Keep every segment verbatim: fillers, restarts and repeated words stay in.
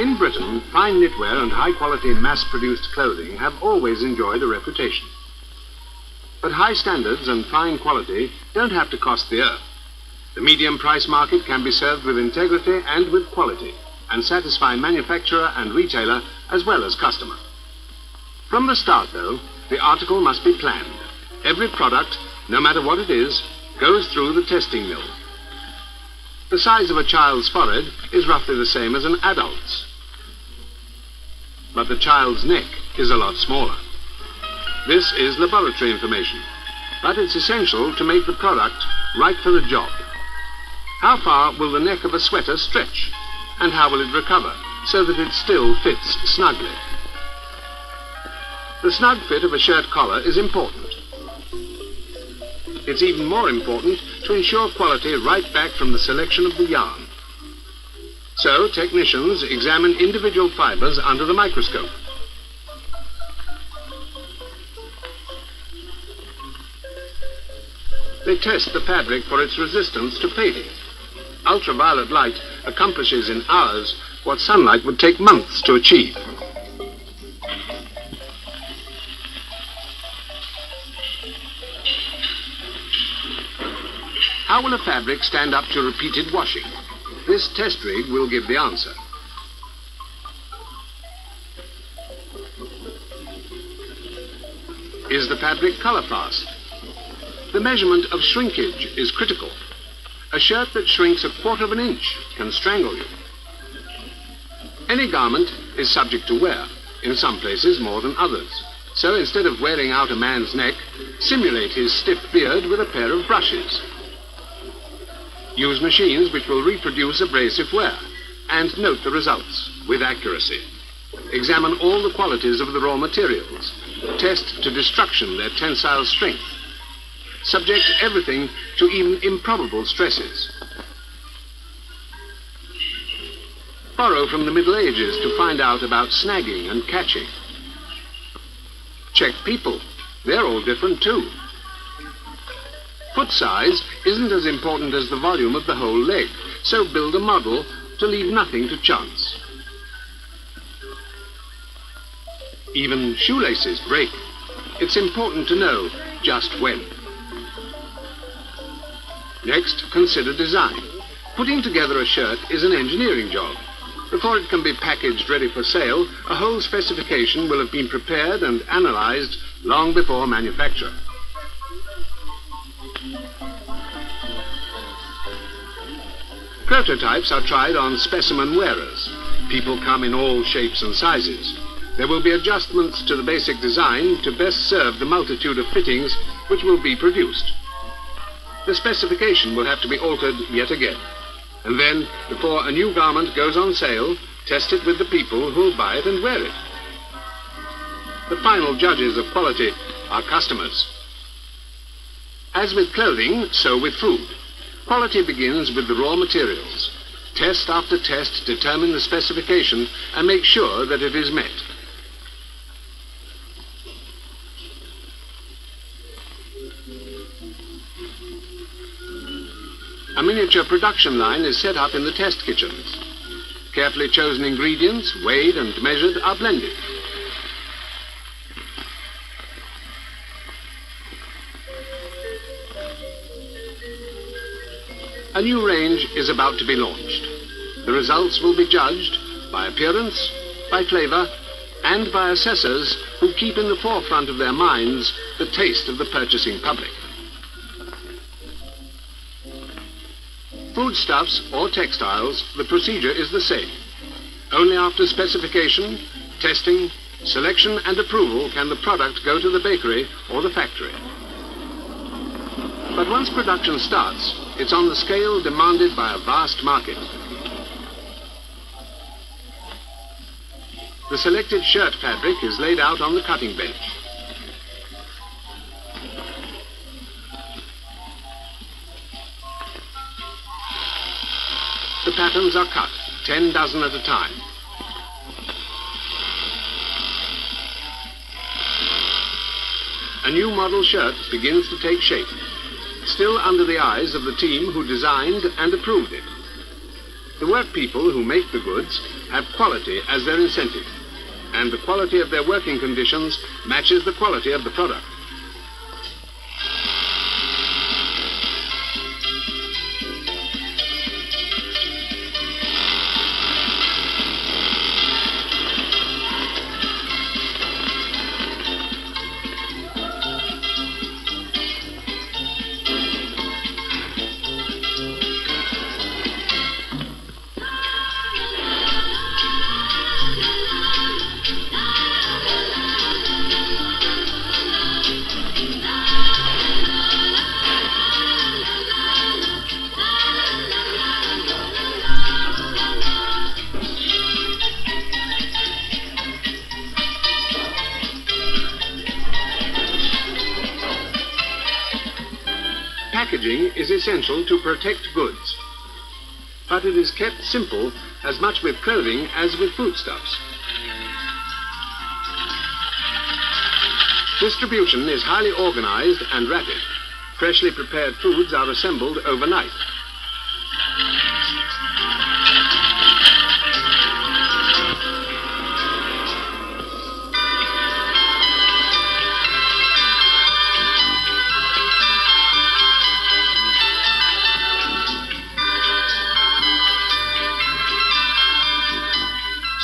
In Britain, fine knitwear and high-quality mass-produced clothing have always enjoyed a reputation. But high standards and fine quality don't have to cost the earth. The medium price market can be served with integrity and with quality, and satisfy manufacturer and retailer as well as customer. From the start, though, the article must be planned. Every product, no matter what it is, goes through the testing mill. The size of a child's forehead is roughly the same as an adult's, but the child's neck is a lot smaller. This is laboratory information, but it's essential to make the product right for the job. How far will the neck of a sweater stretch, and how will it recover so that it still fits snugly? The snug fit of a shirt collar is important. It's even more important to ensure quality right back from the selection of the yarn. So technicians examine individual fibers under the microscope. They test the fabric for its resistance to fading. Ultraviolet light accomplishes in hours what sunlight would take months to achieve. How will a fabric stand up to repeated washing? This test rig will give the answer. Is the fabric color fast? The measurement of shrinkage is critical. A shirt that shrinks a quarter of an inch can strangle you. Any garment is subject to wear, in some places more than others. So instead of wearing out a man's neck, simulate his stiff beard with a pair of brushes. Use machines which will reproduce abrasive wear, and note the results with accuracy. Examine all the qualities of the raw materials. Test to destruction their tensile strength. Subject everything to even improbable stresses. Borrow from the Middle Ages to find out about snagging and catching. Check people. They're all different too. Foot size isn't as important as the volume of the whole leg, so build a model to leave nothing to chance. Even shoelaces break. It's important to know just when. Next, consider design. Putting together a shirt is an engineering job. Before it can be packaged ready for sale, a whole specification will have been prepared and analyzed long before manufacture. Prototypes are tried on specimen wearers. People come in all shapes and sizes. There will be adjustments to the basic design to best serve the multitude of fittings which will be produced. The specification will have to be altered yet again. And then, before a new garment goes on sale, test it with the people who will buy it and wear it. The final judges of quality are customers. As with clothing, so with food. Quality begins with the raw materials. Test after test, determine the specification and make sure that it is met. A miniature production line is set up in the test kitchens. Carefully chosen ingredients, weighed and measured, are blended. A new range is about to be launched. The results will be judged by appearance, by flavour, and by assessors who keep in the forefront of their minds the taste of the purchasing public. Foodstuffs or textiles, the procedure is the same. Only after specification, testing, selection and approval can the product go to the bakery or the factory. But once production starts, it's on the scale demanded by a vast market. The selected shirt fabric is laid out on the cutting bench. The patterns are cut, ten dozen at a time. A new model shirt begins to take shape, still under the eyes of the team who designed and approved it. The workpeople who make the goods have quality as their incentive, and the quality of their working conditions matches the quality of the product. Packaging is essential to protect goods, but it is kept simple as much with clothing as with foodstuffs. Distribution is highly organized and rapid. Freshly prepared foods are assembled overnight.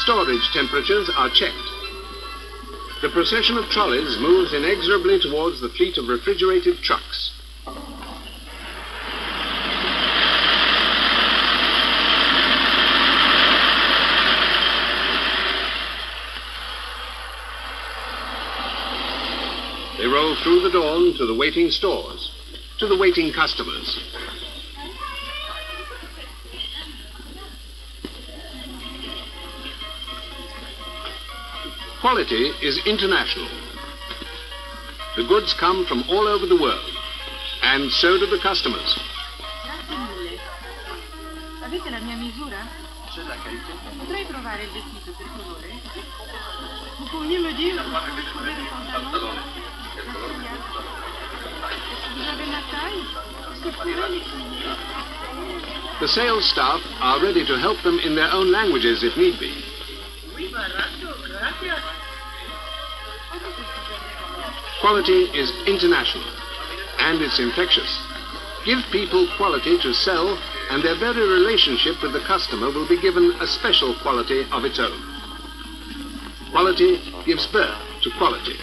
Storage temperatures are checked. The procession of trolleys moves inexorably towards the fleet of refrigerated trucks. They roll through the dawn to the waiting stores, to the waiting customers. Quality is international. The goods come from all over the world, and so do the customers. Avete la mia misura? C'è la carità. Potrei provare il vestito, per favore? Vous pourriez me dire où trouver le pantalon? Vous avez la taille? Vous pouvez l'écrire? The sales staff are ready to help them in their own languages if need be. Quality is international, and it's infectious. Give people quality to sell, and their very relationship with the customer will be given a special quality of its own. Quality gives birth to quality.